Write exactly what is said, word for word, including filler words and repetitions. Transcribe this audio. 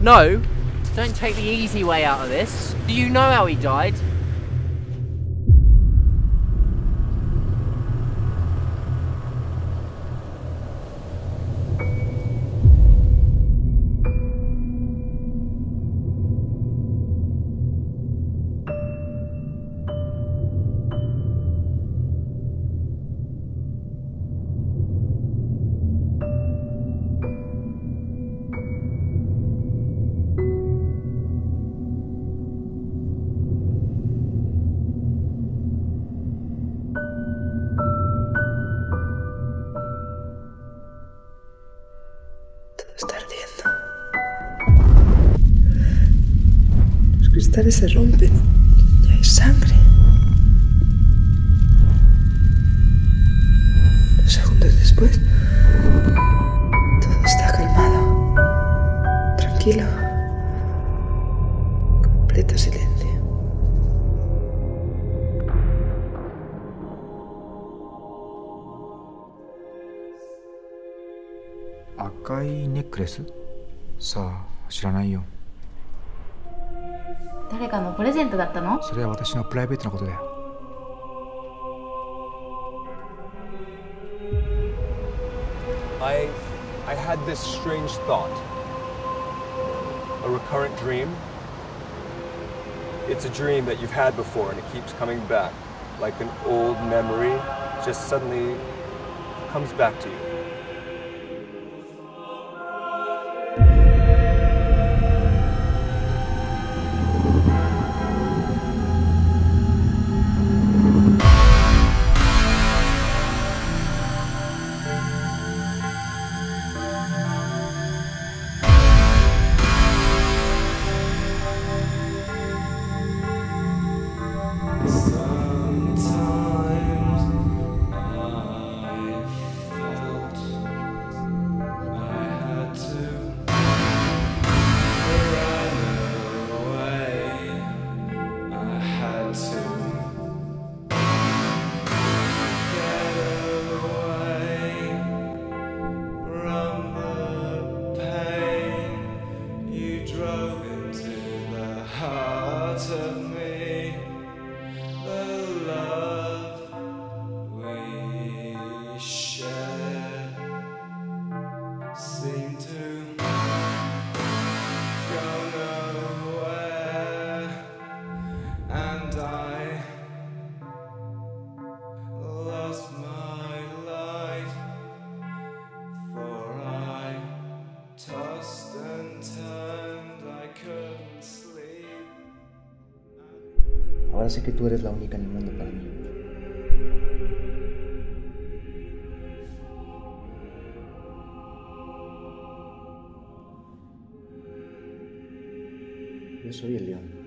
No, don't take the easy way out of this. Do you know how he died? Los cristales se rompen y hay sangre. Dos segundos después, todo está calmado, tranquilo, completo silencio. ¿Acá hay necklace? Sa, no sé. 誰かのプレゼントだったの？それは私のプライベートなことだよ。I I had this strange thought, a recurrent dream. It's a dream that you've had before, and it keeps coming back, like an old memory just suddenly comes back to you. Ahora sé que tú eres la única en el mundo para mí. Yo soy el león.